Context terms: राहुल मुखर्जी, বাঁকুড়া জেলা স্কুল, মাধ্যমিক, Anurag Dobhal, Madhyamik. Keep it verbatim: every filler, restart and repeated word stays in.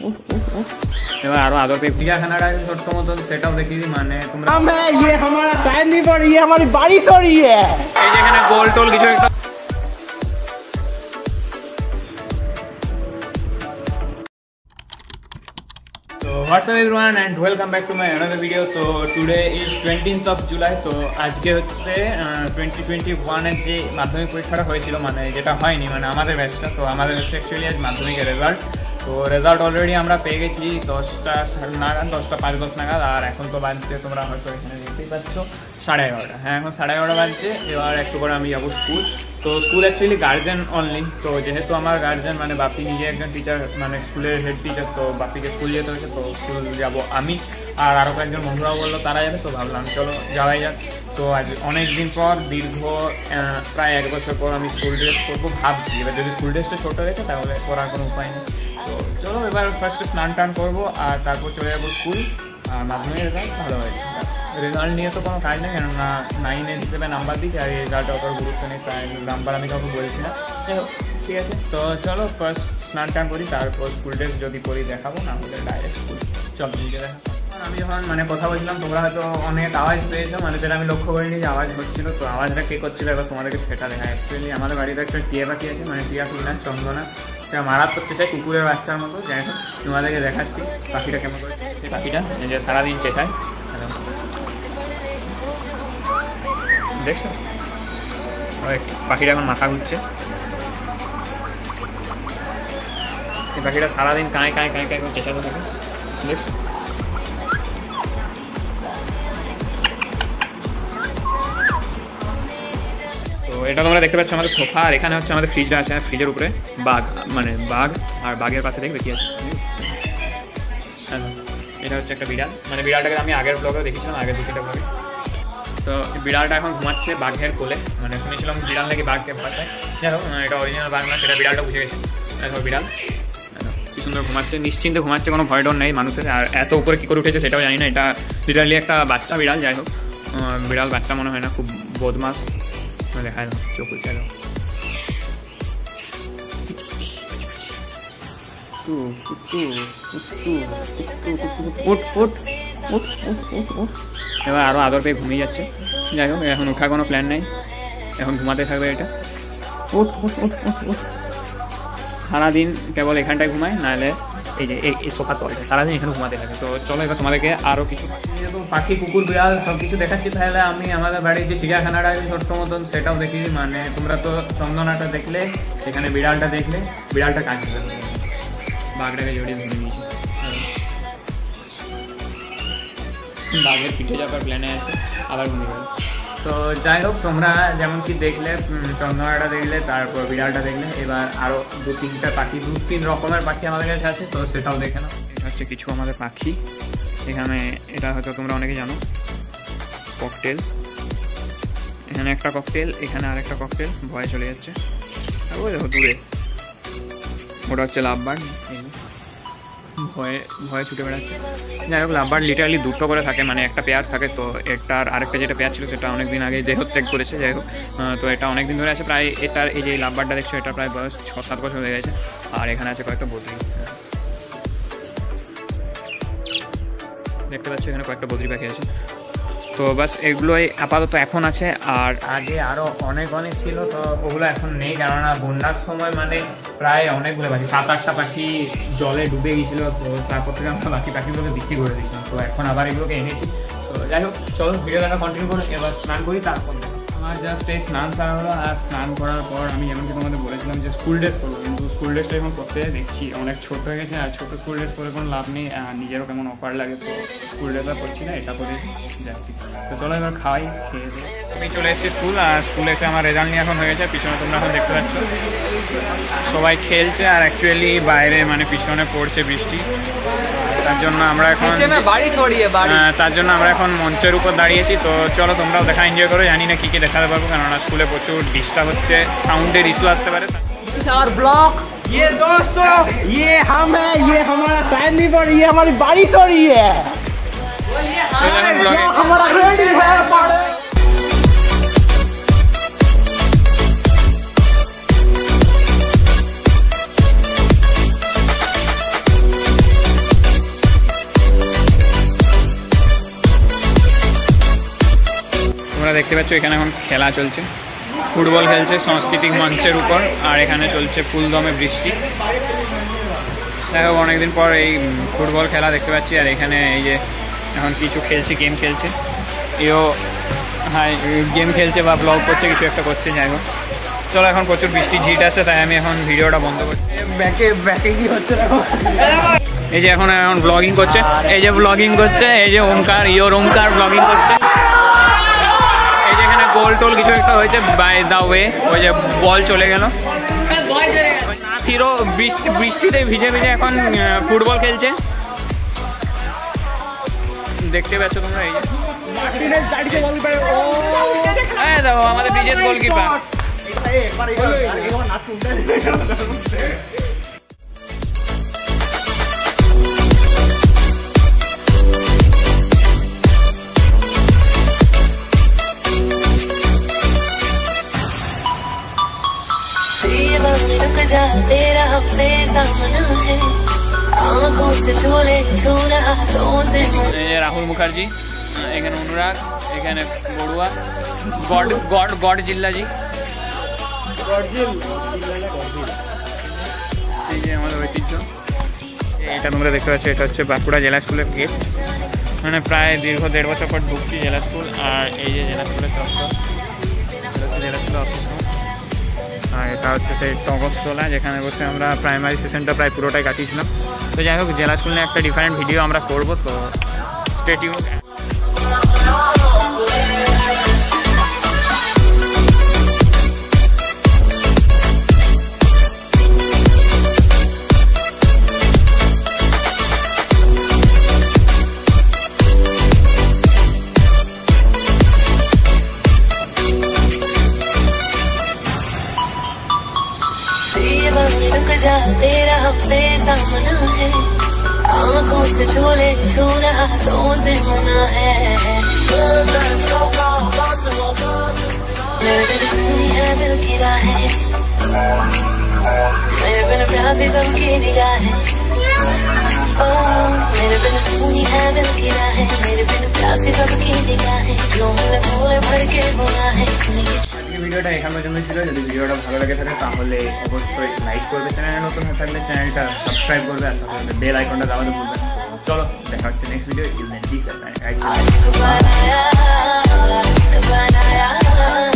क्या खाना डाले छोटको मत सेटअप देखी थी माने तुम हम है ये हमारा शायद नहीं पड़ रही है हमारी बारिश हो रही है ये खाना गोल टोल किसी एक तो what's up everyone and welcome back to my another video. तो today is twentieth of July. तो आज के হচ্ছে ट्वेंटी ट्वेंटी वन এর যে মাধ্যমিক পরীক্ষাটা হয়েছিল মানে যেটা হয়নি মানে আমাদের ব্যাচটা। তো আমাদের ব্যাচে एक्चुअली आज মাধ্যমিকের রেজাল্ট। तो रेजल्ट अलरेडी पे गे दस नागाद दस पाँच दस नागाद और एन तो बच्चे तुम्हारा देखते ही पाच साढ़े एगारोटा। हाँ एम साढ़े एगारोटा बच्चे एबार एक जाब स्कूल। तो स्कूल एक्चुअली गार्जियन ऑनलि। तो जेहेतु हमार गार्जियन मैं बापी निजे एक टीचर मैं स्कूल हेड टीचर। तो बापी के स्कूल जो तो स्कूल जाब हमें और आो कल बंधुरा बोलो तारा जाए। तो भावल चलो जावाई जा। तो आज अनेक दिन पर दीर्घ प्राय एक बछर पर आमी स्कूल ड्रेस करब भाबछि। एबार जोदि स्कूल ड्रेसटा छोटो रखे ताहले परार कोनो उपाय नेई। तो चलो एबार फार्स्टे स्नान टान करब आर तारपर चले जाब स्कूल आर माध्यमिक रेजाल्ट भालो हय। रेजाल्ट निये तो कोनो काज नेई केनना नाइन हिसेबे नम्बर दिछि आर रेजाल्ट अतटा गुरुत्व नेई ताई नम्बर आमी काउके बोलछि ना। ठीक आछे तो चलो फार्स्ट स्नान टान करि तारपर स्कूल ड्रेस जोदि परि देखाबो ना हले डायरेक्ट स्कूल चलो निये देखा। আমি যখন মানে কথা বলছিলাম তোমরা হয়তো অনেক আওয়াজ পেয়েছো মানে যেটা আমি লক্ষ্য করিনি যে আওয়াজ হচ্ছিল। তো আওয়াজটা কে করছিল এবার তোমাদেরকে সেটা দেখা। অ্যাকচুয়ালি আমাদের বাড়িতে একটা টিয়া পাখি আছে মানে টিয়া কিনা চন্দনা সেটা মারা করতে চাই কুকুরের বাচ্চার মতো। যাই হোক তোমাদেরকে দেখাচ্ছি পাখিটা কেমন করে। সেই পাখিটা যে সারাদিন চেঁচায় দেখছো পাখিটা এখন মাথা ঘুরছে। এই পাখিটা সারাদিন কাঁয় কাঁয় কাঁয় কাঁয় করে চেঁচাতে থাকে দেখছো। এটা তোমরা দেখতে পাচ্ছ আমাদের সোফা আর এখানে হচ্ছে আমাদের ফ্রিজটা আছে। আর ফ্রিজের উপরে বাঘ মানে বাঘ আর বাঘের পাশে দেখবে কি আছে। এটা হচ্ছে একটা বিড়াল মানে বিড়ালটাকে আমি আগের ব্লগেও দেখেছিলাম আগের দুটো ব্লগে। তো বিড়ালটা এখন ঘুমাচ্ছে বাঘের কোলে মানে শুনেছিলাম বিড়াল নাকি বাঘকে পাঠায়। যাই হোক এটা অরিজিনাল বাঘ না সেটা বিড়ালটা বুঝে গেছে। বিড়াল কি সুন্দর ঘুমাচ্ছে নিশ্চিন্তে ঘুমাচ্ছে কোনো ভয় ডর নেই মানুষের। আর এত উপরে কী করে উঠেছে সেটাও জানি না। এটা লিটারালি একটা বাচ্চা বিড়াল। যাই হোক বিড়াল বাচ্চা মনে হয় না খুব বদমাস मैं देखा चोक चलो और आदर पे घूमिए जाच्छे। जाई होक एखन उठा कोनो प्लान नहीं एखन घुमाते थाकबे। एटा उठ उठ उठ उठ सारा दिन केवल एखानटाय घुमाय नाले सोफार तलटा सारा दिन एखाने घुमाते थाके। तो चलो एबार तोमादेरके आरो किछु पाखी कुकुर बिड़ाल सब किछु देखाच्छि। ताहले आमी आमादेर बाड़िते चिड़ियाखानाटा छोट्ट मतन सेटाओ देखिए माने तोमरा तो चंदनाटा देखले एखाने बिड़ालटा देखले बिड़ालटा कांदछे बाघटाके जड़िये धरे नियेछे। बाघेर पिठे जाबार प्लाने आछे आबार घुमिये गेल। तो যাই হোক তোমরা যেমন কি দেখলে চন্দ্রনাটা দেখলে তারপর বিড়ালটা দেখলে এবার আরও দু তিনটা পাখি দু তিন রকমের পাখি আমাদের কাছে আছে। তো সেটাও দেখে নাও। এটা হচ্ছে কিছু আমাদের পাখি এখানে এটা হয়তো তোমরা অনেকে জানো ককটেল। এখানে একটা ককটেল এখানে আরেকটা ককটেল ভয়ে চলে যাচ্ছে। আর ওই দেখো দূরে ওটা হচ্ছে লাভবার্ড ভয়ে ভয়ে ছুটে বেড়াচ্ছে। যাই হোক লাভবার্ড লিটারালি দুটো করে থাকে মানে একটা পেয়ার থাকে। তো এটার আরেকটা যেটা পেয়ার ছিল সেটা অনেকদিন আগে দেহত্যাগ করেছে। যাই হোক তো এটা অনেকদিন ধরে আছে প্রায়। এটার এই যে লাভবার্ডটা দেখছো এটা প্রায় বয়স ছ সাত বছর হয়ে গেছে। আর এখানে আছে কয়েকটা বদ্রি দেখতে পাচ্ছ এখানে কয়েকটা বদ্রি পাখি আছে। তো বাস এগুলোই আপাতত এখন আছে। আর আগে আরও অনেক অনেক ছিল তো ওগুলো এখন নেই কেননা বন্যার সময় মানে প্রায় অনেকগুলো পাখি সাত আটটা পাখি জলে ডুবে গিয়েছিলো। তো তারপর থেকে আমরা বাকি পাখিগুলোকে বিক্রি করে দিয়েছিলাম। তো এখন আবার এগুলোকে এনেছি। তো যাই হোক চলো ভিডিওটা কন্টিনিউ করুন। এবার স্নান করি তারপর আমার জাস্ট এই স্নান সারা হলো। আর স্নান করার পর আমি যেমনকি তোমাদের বলেছিলাম যে স্কুল ড্রেস পরবো কিন্তু স্কুল ড্রেসটা এখন পরতে দেখছি অনেক ছোট হয়ে গেছে। আর ছোটো স্কুল ড্রেস পরে কোনো লাভ নেই আর নিজেরও কেমন অফার লাগে। তো স্কুল ড্রেসটা পরছি না এটা পরে যাচ্ছি। তো চলো এবার খাই খেয়ে দিই। আমি চলে এসেছি স্কুল আর স্কুলে এসে আমার রেজাল্ট নিয়ে এখন হয়ে গেছে। পিছনে তোমরা এখন দেখতে পাচ্ছ সবাই খেলছে আর অ্যাকচুয়ালি বাইরে মানে পিছনে পড়ছে বৃষ্টি। তার জন্য আমরা এখন তার জন্য আমরা এখন মঞ্চের উপর দাঁড়িয়েছি। তো চলো তোমরাও দেখা এনজয় করো। জানি না কী কী দেখাতে পারবো কেননা স্কুলে প্রচুর ডিস্টার্ব হচ্ছে সাউন্ডের ইস্যু আসতে পারে। বারিশ হো রহি হ্যাঁ আপনারা দেখতে পাচ্ছ এখানে এখন খেলা চলছে, ফুটবল খেলছে সাংস্কৃতিক মঞ্চের উপর, আর এখানে চলছে ফুলদমে বৃষ্টি। দেখো অনেকদিন পর এই ফুটবল খেলা দেখতে পাচ্ছি, আর এখানে এই যে এখন কিছু খেলছে, গেম খেলছে, এও হ্যাঁ গেম খেলছে বা ব্লগ করছে, কিছু একটা করছে। যাই হোক চলো, এখন প্রচুর বৃষ্টি ঝিট আছে, তাই আমি এখন ভিডিওটা বন্ধ করছি। ব্যাকে ব্যাকে কি হচ্ছে দেখো, এই যে এখন এখন ব্লগিং করছে, এই যে ব্লগিং করছে, এই যে ওমকার ইয়োর ওমকার ব্লগিং করছে। এই যে এখানে গোল টোল কিছু একটা হয়েছে বাই দা ওয়ে, ওই যে বল চলে গেল। হিরো বৃষ্টি বৃষ্টিতে ভিজে ভিজে এখন ফুটবল খেলছে, দেখতে পাচ্ছ তোমরা। এই যে আমাদের বিজেস গোলকিপার, तेरा हमसे सामना है, आंखों से झूले छू रहा हाथों से। राहुल मुखर्जी, एखाने अनुराग, एखाने बड़ुआ गड गड गड जिल्ला जी ঐতিহ্য। এটা তোমরা দেখতে পাচ্ছ, এটা হচ্ছে বাঁকুড়া জেলা স্কুলের গেট, মানে প্রায় দীর্ঘ দেড় বছর পর ঢুকছি জেলা স্কুল। আর এই যে জেলা স্কুলের চত্বর, জেলা স্কুলের, আর এটা হচ্ছে সেই টগরতলা যেখানে বসে আমরা প্রাইমারি সেশনটা প্রায় পুরোটাই কাটিয়েছিলাম। তো যাই হোক, জেলা স্কুল নিয়ে একটা ডিফারেন্ট ভিডিও আমরা করবো, তো স্টে টিউনড। तेरा हमसे सामना है, आंखों से छोले छू रहा हाथों से मना है, है दिल की राहें मेरे बिन प्यासी सबकी निगाहें, मेरे बिन सुनी है दिल की राहें मेरे बिन प्यासी सबकी निगाहें, जो मन भोले भर के बोला है। ভিডিওটা এখানে জন্য ছিল, যদি ভিডিওটা ভালো লাগে থাকে তাহলে অবশ্যই লাইক করবে, চ্যানেলে নতুন হয়ে থাকলে চ্যানেলটা সাবস্ক্রাইব করবে, আর সাথে বেল আইকনটা দাবাতে ভুলবে না। চলো দেখা হচ্ছে নেক্সট ভিডিও।